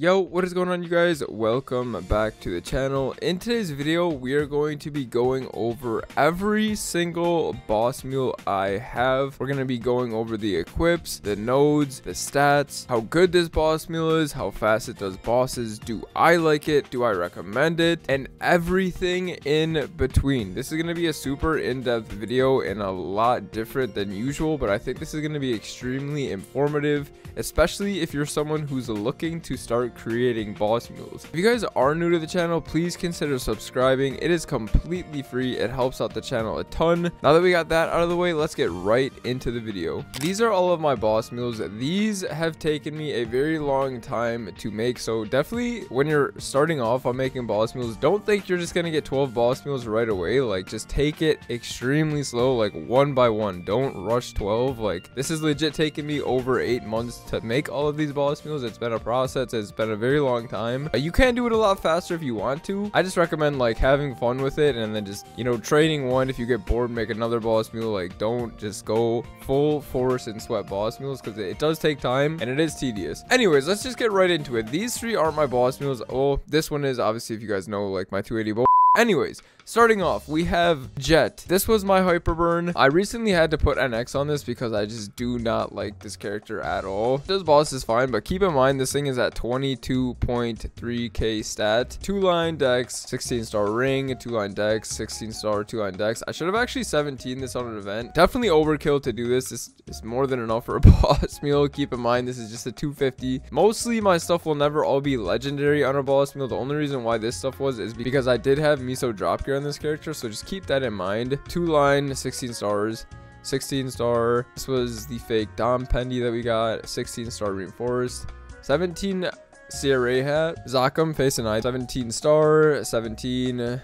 Yo, what is going on, you guys? Welcome back to the channel. In today's video, we are going to be going over every single boss mule I have. We're going to be going over the equips, the nodes, the stats, how good this boss mule is, how fast it does bosses, do I like it, do I recommend it, and everything in between. This is going to be a super in-depth video and a lot different than usual, but I think this is going to be extremely informative, especially if you're someone who's looking to start creating boss mules. If you guys are new to the channel, please consider subscribing. It is completely free. It helps out the channel a ton. Now that we got that out of the way, let's get right into the video. These are all of my boss mules. These have taken me a very long time to make, so definitely when you're starting off on making boss mules, don't think you're just gonna get 12 boss mules right away. Like, just take it extremely slow, like one by one. Don't rush 12. Like, this is legit taking me over 8 months to make all of these boss mules. It's been a process. It's been a very long time. You can do it a lot faster if you want to. I just recommend like having fun with it and then just, you know, trading one. If you get bored, make another boss mule. Like, don't just go full force and sweat boss mules, because it does take time and it is tedious. Anyways, let's just get right into it. These three aren't my boss mules. Oh, this one is, obviously, if you guys know, like my 280 bolt. Anyways, starting off, we have Jet. This was my Hyper Burn. I recently had to put NX on this because I just do not like this character at all. This boss is fine, but keep in mind this thing is at 22.3k stat, 2-line dex, 16-star ring, 2-line dex, 16-star, 2-line dex. I should have actually 17 this on an event. Definitely overkill to do this. This is more than enough for a boss mule. Keep in mind this is just a 250. Mostly my stuff will never all be legendary on a boss mule. The only reason why this stuff was is because I did have Miso Drop Gear on this character, so just keep that in mind. 2-line, 16 stars, 16 star. This was the fake Dom Pendy that we got, 16 star reinforced, 17 CRA hat. Zakum face and eye, 17 star, 17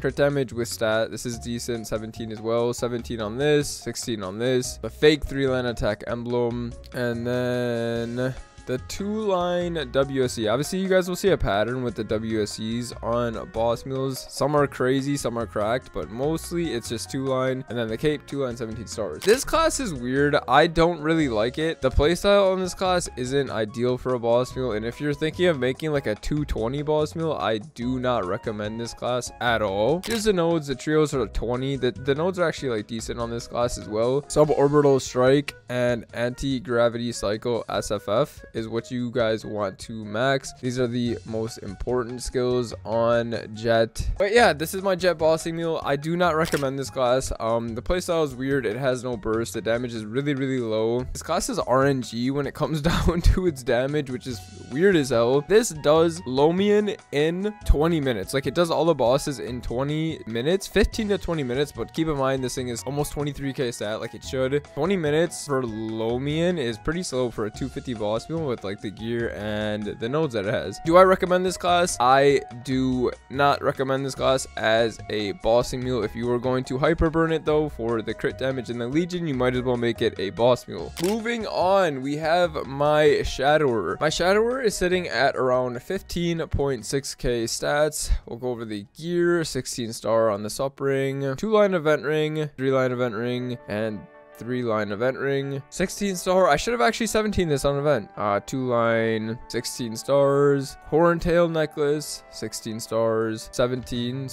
crit damage with stat. This is decent. 17 as well, 17 on this, 16 on this. The fake 3-line attack emblem, and then the 2-line WSE. Obviously, you guys will see a pattern with the WSEs on boss mules. Some are crazy, some are cracked, but mostly it's just 2-line. And then the cape, 2-line, 17 stars. This class is weird. I don't really like it. The playstyle on this class isn't ideal for a boss mule. And if you're thinking of making like a 220 boss mule, I do not recommend this class at all. Here's the nodes. The trios are 20. The nodes are actually like decent on this class as well. Suborbital Strike and Anti Gravity Cycle, SFF, is what you guys want to max. These are the most important skills on Jet. But yeah, this is my Jet bossing mule. I do not recommend this class. The playstyle is weird. It has no burst. The damage is really, really low. This class is RNG when it comes down to its damage, which is weird as hell. This does Lomien in 20 minutes. Like, it does all the bosses in 20 minutes, 15 to 20 minutes, but keep in mind this thing is almost 23k stat, like it should. 20 minutes for Lomien is pretty slow for a 250 boss mule, with like the gear and the nodes that it has. Do I recommend this class? I do not recommend this class as a bossing mule. If you were going to hyper burn it though for the crit damage and the legion, you might as well make it a boss mule. Moving on, we have my Shadower. My Shadower is sitting at around 15.6k stats. We'll go over the gear. 16 star on the sup ring, 2-line event ring, 3-line event ring, and 3-line event ring. 16 star. I should have actually 17 this on event. 2-line, 16 stars. Horn Tail necklace, 16 stars. 17.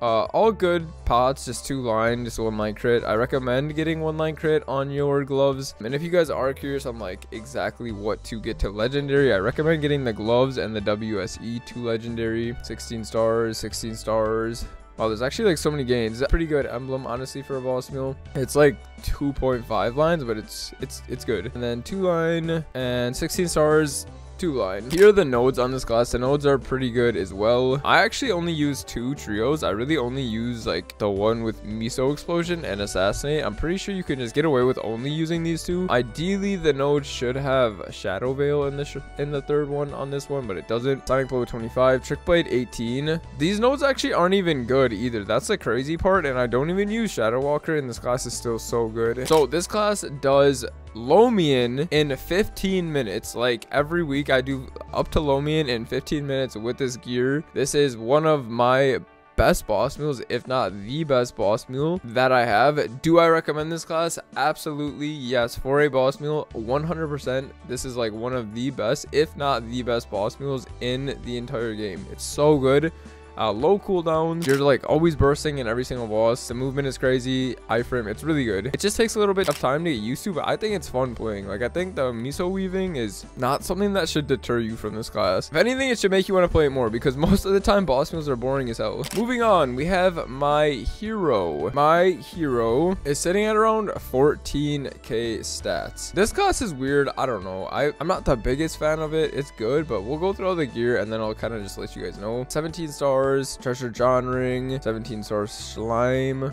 All good pots, just 2-line, just 1-line crit. I recommend getting 1-line crit on your gloves. And if you guys are curious on like exactly what to get to legendary, I recommend getting the gloves and the WSE to legendary. 16 stars. Wow, there's actually like so many gains. Pretty good emblem, honestly, for a boss mule. It's like 2.5 lines, but it's good. And then 2-line and 16 stars. 2-line. Here are the nodes on this class. The nodes are pretty good as well. I actually only use 2 trios. I really only use like the one with Miso Explosion and Assassinate. I'm pretty sure you can just get away with only using these 2. Ideally, the node should have Shadow Veil in the third one on this one, but it doesn't. Sonic Blow 25, Trick Blade 18. These nodes actually aren't even good either. That's the crazy part, and I don't even use Shadow Walker, and this class is still so good. So this class does Lomien in 15 minutes. Like, every week I do up to Lomien in 15 minutes with this gear. This is one of my best boss mules, if not the best boss mule that I have. Do I recommend this class? Absolutely yes. For a boss mule, 100%, this is like one of the best, if not the best boss mules in the entire game. It's so good. Low cooldowns, you're like always bursting in every single boss. The movement is crazy, iframe, it's really good. It just takes a little bit of time to get used to, but I think it's fun playing. Like, I think the miso weaving is not something that should deter you from this class. If anything, it should make you want to play it more, because most of the time boss meals are boring as hell. Moving on, we have my hero. My hero is sitting at around 14k stats. This class is weird. I don't know, I'm not the biggest fan of it. It's good, but we'll go through all the gear and then I'll kind of just let you guys know. 17 stars Treasure John Ring, 17 stars Slime,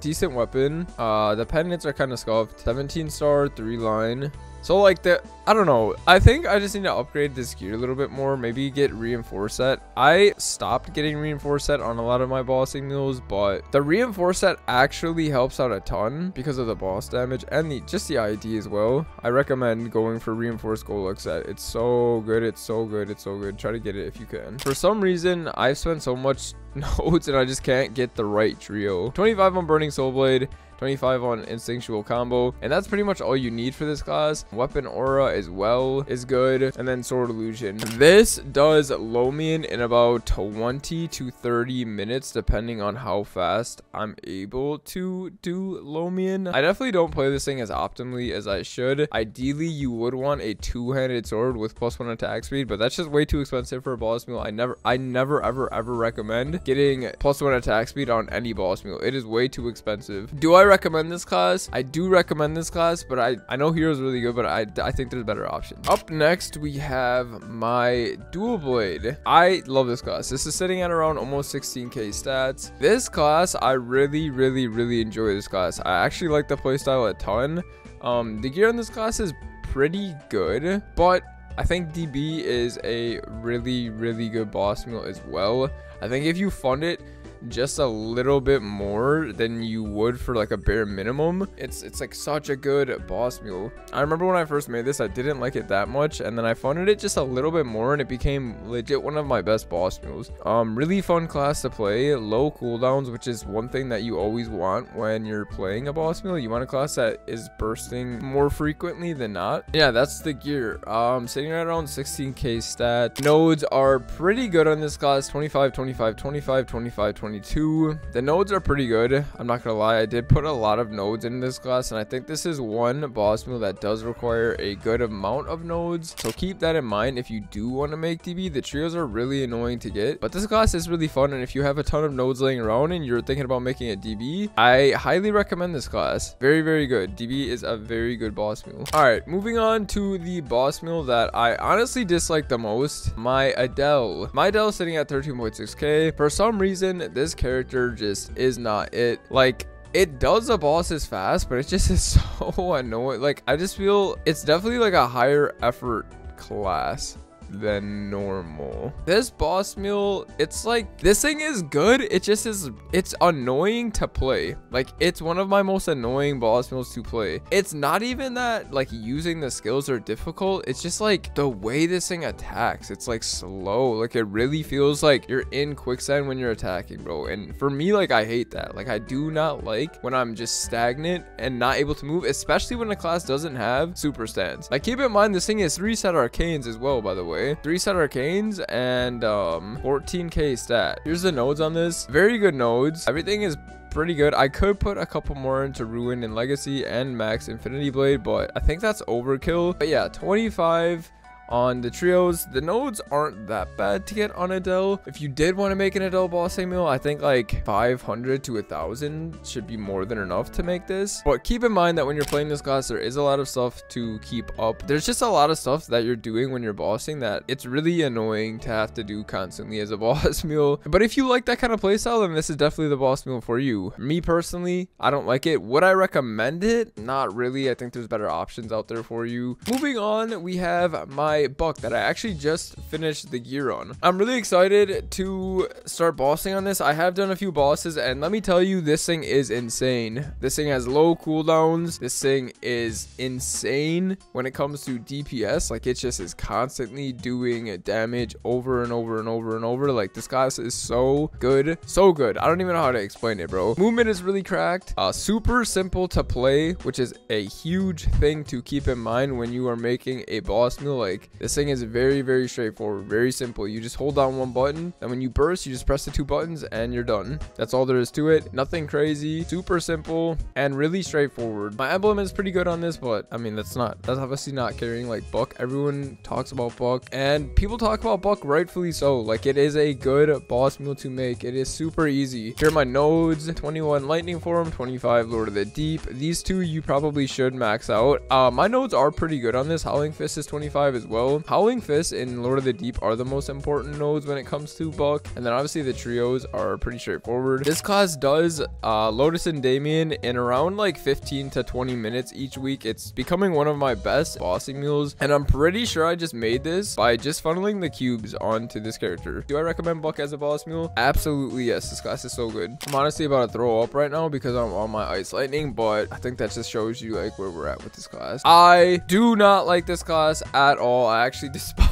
decent weapon, the pendants are kind of scuffed, 17 star 3-line. So like I don't know, I think I just need to upgrade this gear a little bit more, maybe get reinforced set. I stopped getting reinforced set on a lot of my bossing mules, but the reinforced set actually helps out a ton because of the boss damage and just the ID as well. I recommend going for reinforced Golux set. It's so good, it's so good, it's so good. Try to get it if you can. For some reason, I've spent so much notes and I just can't get the right trio. 25 on Burning Soul Blade, 25 on Instinctual Combo, and that's pretty much all you need for this class. Weapon Aura as well is good, and then Sword Illusion. This does Lomien in about 20 to 30 minutes, depending on how fast I'm able to do Lomien. I definitely don't play this thing as optimally as I should. Ideally, you would want a two-handed sword with +1 attack speed, but that's just way too expensive for a boss mule. I never ever recommend getting +1 attack speed on any boss mule. It is way too expensive. Do I recommend this class? I do recommend this class, but I know Hero is really good, but I think there's better options. Up next, we have my Dual Blade. I love this class. This is sitting at around almost 16k stats. This class, I really enjoy this class. I actually like the playstyle a ton. The gear in this class is pretty good, but I think DB is a really good boss mule as well. I think if you fund it just a little bit more than you would for like a bare minimum, it's like such a good boss mule. I remember when I first made this, I didn't like it that much, and then I funded it just a little bit more and it became legit one of my best boss mules. Really fun class to play, low cooldowns, which is one thing that you always want when you're playing a boss mule. You want a class that is bursting more frequently than not. Yeah, that's the gear. Sitting right around 16k stat. Nodes are pretty good on this class, 25 25 25 25 25 22. The nodes are pretty good. I'm not gonna lie, I did put a lot of nodes in this class, and I think this is one boss mule that does require a good amount of nodes, so keep that in mind if you do want to make DB. The trios are really annoying to get, but this class is really fun, and if you have a ton of nodes laying around and you're thinking about making a DB, I highly recommend this class. Very good. DB is a very good boss mule. All right, moving on to the boss mule that I honestly dislike the most, my Adele. My Adele is sitting at 13.6k. For some reason, this character just is not it. Like, it does the bosses fast, but it just is so annoying. Like, I just feel it's definitely like a higher effort class than normal. This boss mule, it's like, this thing is good, it just is, it's annoying to play. Like, it's one of my most annoying boss mules to play. It's not even that like using the skills are difficult, it's just like the way this thing attacks, it's like slow. Like, it really feels like you're in quicksand when you're attacking, bro. And for me, like, I hate that. Like, I do not like when I'm just stagnant and not able to move, especially when the class doesn't have super stance. Like, keep in mind, this thing is 3-set arcanes as well, by the way. 3-set arcanes and 14k stat. Here's the nodes on this. Very good nodes. Everything is pretty good. I could put a couple more into Ruin and Legacy and Max Infinity Blade, but I think that's overkill. But yeah, 25 on the trios. The nodes aren't that bad to get on Adele. If you did want to make an Adele bossing mule, I think like 500 to 1,000 should be more than enough to make this. But keep in mind that when you're playing this class, there is a lot of stuff to keep up. There's just a lot of stuff that you're doing when you're bossing that it's really annoying to have to do constantly as a boss mule. But if you like that kind of playstyle, then this is definitely the boss mule for you. Me personally, I don't like it. Would I recommend it? Not really. I think there's better options out there for you. Moving on, we have my by Bucc that I actually just finished the gear on. I'm really excited to start bossing on this. I have done a few bosses, and let me tell you, this thing is insane. This thing has low cooldowns. This thing is insane when it comes to DPS. Like, it just is constantly doing damage over and over and over and over. Like, this class is so good. So good. I don't even know how to explain it, bro. Movement is really cracked. Super simple to play, which is a huge thing to keep in mind when you are making a boss meal. Like, this thing is very, very straightforward, very simple. You just hold down one button, and when you burst, you just press the two buttons and you're done. That's all there is to it. Nothing crazy, super simple and really straightforward. My emblem is pretty good on this, but I mean, that's obviously not carrying like Bucc. Everyone talks about Bucc, and people talk about Bucc rightfully so. Like, it is a good boss meal to make. It is super easy. Here are my nodes: 21 lightning form, 25 Lord of the Deep. These two you probably should max out. My nodes are pretty good on this. Howling Fist is 25 as well. Howling Fist and Lord of the Deep are the most important nodes when it comes to Bucc, and then obviously the trios are pretty straightforward. This class does Lotus and Damien in around like 15 to 20 minutes each week. It's becoming one of my best bossing mules, and I'm pretty sure I just made this by just funneling the cubes onto this character. Do I recommend Bucc as a boss mule? Absolutely yes. This class is so good. I'm honestly about to throw up right now because I'm on my Ice Lightning, but I think that just shows you like where we're at with this class. I do not like this class at all. I actually despise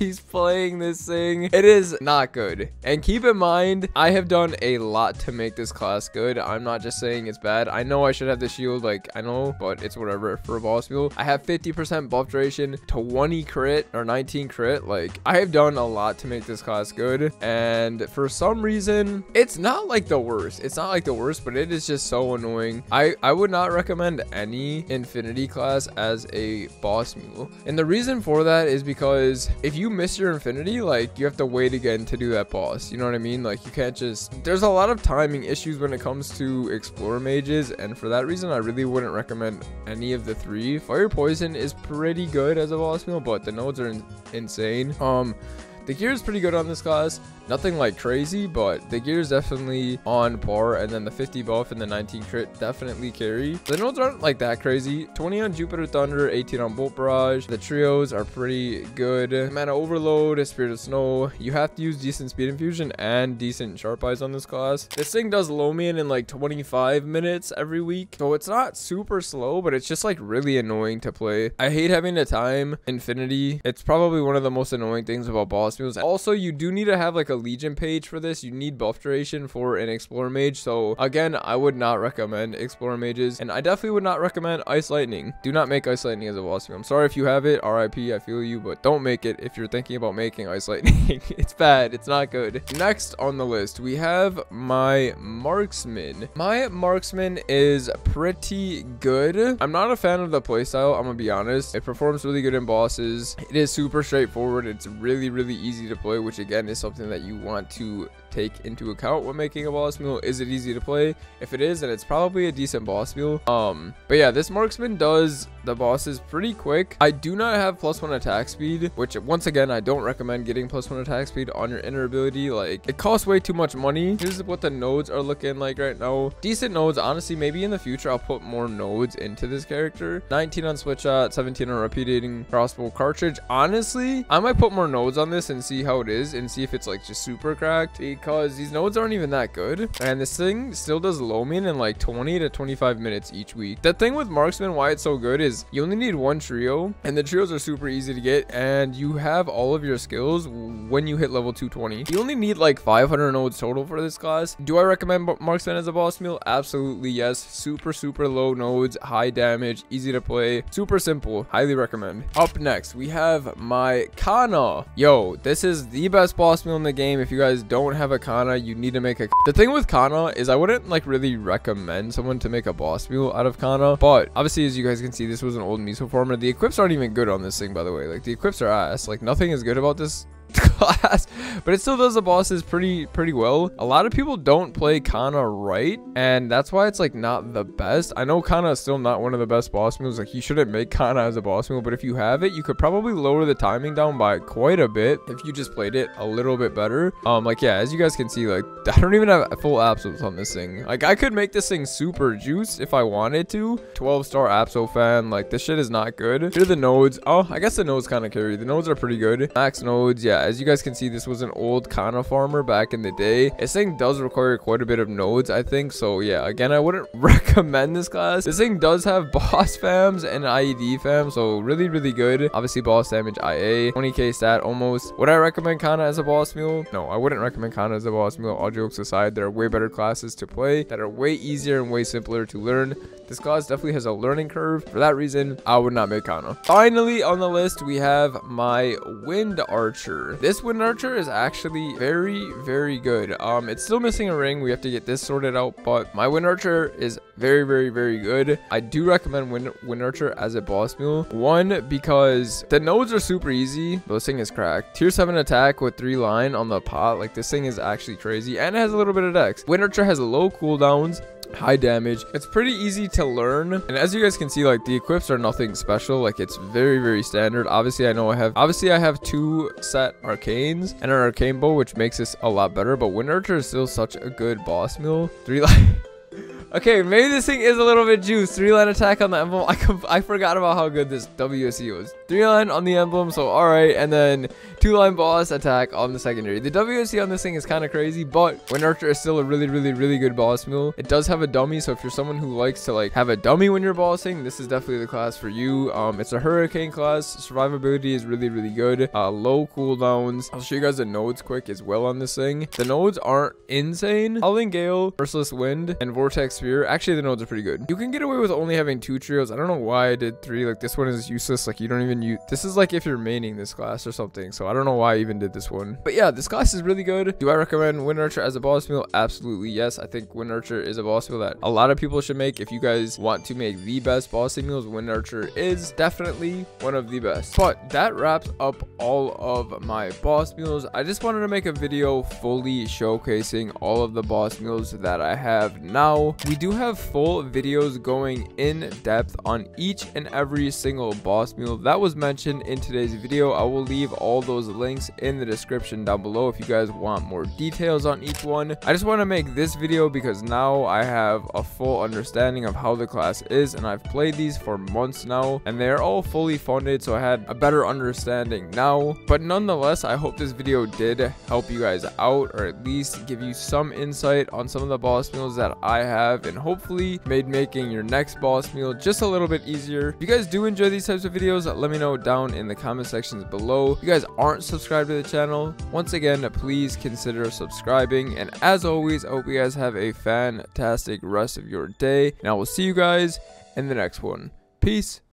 he's playing this thing. It is not good. And keep in mind, I have done a lot to make this class good. I'm not just saying it's bad. I know I should have the shield, like I know, but it's whatever for a boss mule. I have 50% buff duration, 20 crit or 19 crit. Like, I have done a lot to make this class good, and for some reason it's not like the worst. It's not like the worst, but it is just so annoying. I would not recommend any Infinity class as a boss mule, and the reason for that is because if you miss your Infinity, like, you have to wait again to do that boss. You know what I mean? Like, you can't just, there's a lot of timing issues when it comes to Explorer mages, and for that reason I really wouldn't recommend any of the three. Fire Poison is pretty good as a boss meal, but the nodes are insane. The gear is pretty good on this class. Nothing like crazy, but the gear is definitely on par, and then the 50 buff and the 19 crit definitely carry. The nodes aren't like that crazy. 20 on Jupiter Thunder, 18 on Bolt Barrage. The trios are pretty good. Mana Overload, Spirit of Snow. You have to use decent Speed Infusion and decent Sharp Eyes on this class. This thing does Lomien in like 25 minutes every week, so it's not super slow, but it's just like really annoying to play. I hate having to time Infinity. It's probably one of the most annoying things about boss meals. Also, you do need to have like a Legion page for this. You need buff duration for an Explorer mage. So again, I would not recommend Explorer mages, and I definitely would not recommend Ice Lightning. Do not make Ice Lightning as a boss mule. I'm sorry if you have it, RIP, I feel you, but don't make it if you're thinking about making Ice Lightning. It's bad, it's not good. Next on the list, we have my Marksman. My Marksman is pretty good. I'm not a fan of the playstyle, I'm gonna be honest. It performs really good in bosses. It is super straightforward. It's really, really easy to play, which again is something that you want to take into account when making a boss mule. Is it easy to play? If it is, then it's probably a decent boss mule. But yeah, this Marksman does the bosses pretty quick. I do not have +1 attack speed, which once again, I don't recommend getting +1 attack speed on your inner ability. Like, it costs way too much money. Here's what the nodes are looking like right now. Decent nodes, honestly. Maybe in the future I'll put more nodes into this character. 19 on Split Shot, 17 on Repeating Crossbow Cartridge. Honestly, I might put more nodes on this and see how it is, and see if it's like just super cracked, because these nodes aren't even that good. And this thing still does Lomien in like 20 to 25 minutes each week. The thing with Marksman, why it's so good, is you only need one trio, and the trios are super easy to get, and you have all of your skills when you hit level 220. You only need like 500 nodes total for this class. Do I recommend Marksman as a boss meal? Absolutely yes. Super, super low nodes, high damage, easy to play, super simple. Highly recommend. Up next, we have my Kanna. Yo, this is the best boss meal in the game. If you guys don't have a Kanna, you need to make a. The thing with Kanna is I wouldn't like really recommend someone to make a boss mule out of Kanna, but obviously, as you guys can see, this was an old Miso former. The equips aren't even good on this thing, by the way. Like, the equips are ass. Like, nothing is good about this class, but it still does the bosses pretty well. A lot of people don't play Kanna right, and that's why it's like not the best. I know Kanna is still not one of the best boss moves. Like, you shouldn't make Kanna as a boss move, but if you have it, you could probably lower the timing down by quite a bit if you just played it a little bit better. Like, yeah, as you guys can see, like, I don't even have full absolutes on this thing. Like, I could make this thing super juiced if I wanted to. 12-star Absol fan, like, this shit is not good. Here are the nodes. Oh, I guess the nodes kind of carry. The nodes are pretty good. Max nodes, yeah. As you guys can see, this was an old Kanna farmer back in the day. This thing does require quite a bit of nodes, I think. So, yeah, again, I wouldn't recommend this class. This thing does have boss fams and IED fams, so really good. Obviously, boss damage, IA, 20k stat almost. Would I recommend Kanna as a boss mule? No, I wouldn't recommend Kanna as a boss mule. All jokes aside, there are way better classes to play that are way easier and way simpler to learn. This class definitely has a learning curve. For that reason, I would not make Kanna. Finally, on the list, we have my Wind Archer. This Wind Archer is actually very good. It's still missing a ring. We have to get this sorted out, but my Wind Archer is very good. I do recommend Wind Archer as a boss mule. One, because the nodes are super easy. This thing is cracked. Tier 7 attack with 3 line on the pot. Like, this thing is actually crazy, and it has a little bit of dex. Wind Archer has low cooldowns, high damage. It's pretty easy to learn, and as you guys can see, like, the equips are nothing special. Like, it's very standard. Obviously, I know I have 2 set arcanes and an arcane bow, which makes this a lot better, but Wind Archer is still such a good boss mule. 3 line. Okay, maybe this thing is a little bit juiced. 3-line attack on the emblem. I forgot about how good this WSE was. 3-line on the emblem, so alright. And then 2-line boss attack on the secondary. The WSE on this thing is kind of crazy, but Wind Archer is still a really good boss mule. It does have a dummy, so if you're someone who likes to, like, have a dummy when you're bossing, this is definitely the class for you. It's a hurricane class. Survivability is really good. Low cooldowns. I'll show you guys the nodes quick as well on this thing. The nodes aren't insane. Howling Gale, Merciless Wind, and Vortex Sphere. Actually, the nodes are pretty good. You can get away with only having 2 trios. I don't know why I did 3. Like, this one is useless. Like, you don't even use this. Is like if you're maining this class or something, so I don't know why I even did this one. But yeah, this class is really good. Do I recommend Wind Archer as a boss mule? Absolutely yes. I think Wind Archer is a boss mule that a lot of people should make. If you guys want to make the best bossing mules, Wind Archer is definitely one of the best. But that wraps up all of my boss mules. I just wanted to make a video fully showcasing all of the boss mules that I have now. We do have full videos going in depth on each and every single boss mule that was mentioned in today's video. I will leave all those links in the description down below if you guys want more details on each one. I just want to make this video because now I have a full understanding of how the class is, and I've played these for months now, and they're all fully funded, so I had a better understanding now. But nonetheless, I hope this video did help you guys out, or at least give you some insight on some of the boss mules that I have, and hopefully made making your next boss mule just a little bit easier. If you guys do enjoy these types of videos, let me know down in the comment sections below. If you guys aren't subscribed to the channel, once again, please consider subscribing, and as always, I hope you guys have a fantastic rest of your day, and I will see you guys in the next one. Peace.